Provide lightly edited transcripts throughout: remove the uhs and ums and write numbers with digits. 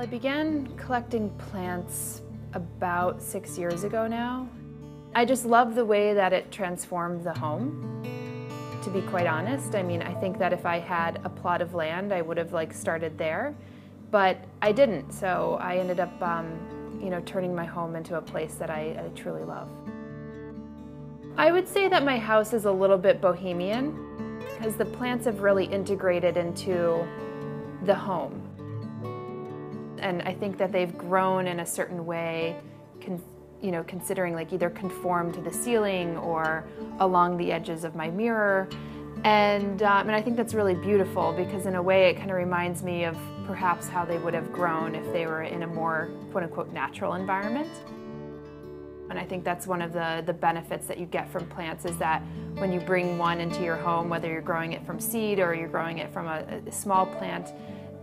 I began collecting plants about 6 years ago now. I just love the way that it transformed the home, to be quite honest. I mean, I think that if I had a plot of land, I would have started there, but I didn't. So I ended up, turning my home into a place that I truly love. I would say that my house is a little bit bohemian because the plants have really integrated into the home. And I think that they've grown in a certain way, considering either conform to the ceiling or along the edges of my mirror. And I think that's really beautiful because in a way it kind of reminds me of perhaps how they would have grown if they were in a more quote-unquote natural environment. And I think that's one of the benefits that you get from plants is that when you bring one into your home, whether you're growing it from seed or you're growing it from a small plant,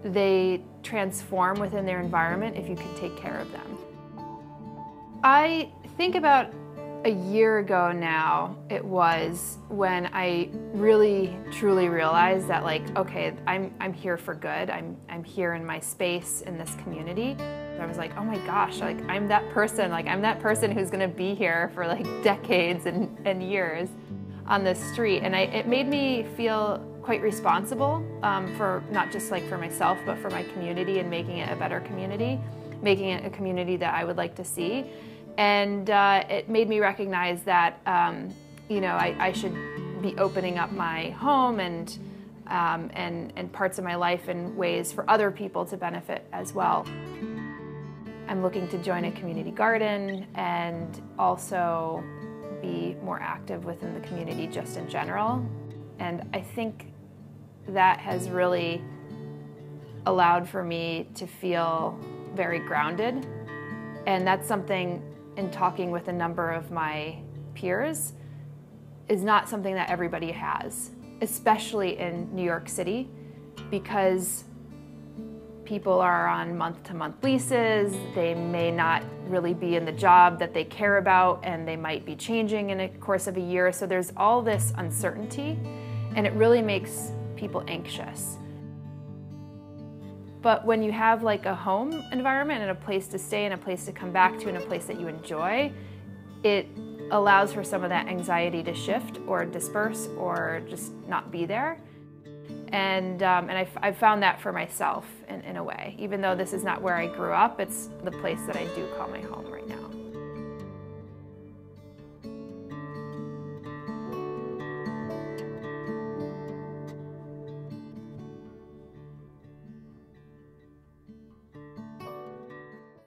they transform within their environment if you can take care of them. I think about a year ago now it was when I really truly realized that okay, I'm here for good. I'm here in my space in this community. I was like, oh my gosh, I'm that person. I'm that person who's gonna be here for decades and years on this street. And it made me feel quite responsible for not just for myself, but for my community and making it a better community, making it a community that I would like to see. And it made me recognize that, I should be opening up my home and parts of my life in ways for other people to benefit as well. I'm looking to join a community garden and also be more active within the community just in general. And I think that has really allowed for me to feel very grounded. And that's something, in talking with a number of my peers, is not something that everybody has, especially in New York City, because people are on month-to-month leases, they may not really be in the job that they care about, and they might be changing in the course of a year. So there's all this uncertainty, and it really makes people anxious. But when you have a home environment and a place to stay and a place to come back to and a place that you enjoy, it allows for some of that anxiety to shift or disperse or just not be there. And I've found that for myself in a way. Even though this is not where I grew up, it's the place that I do call my home.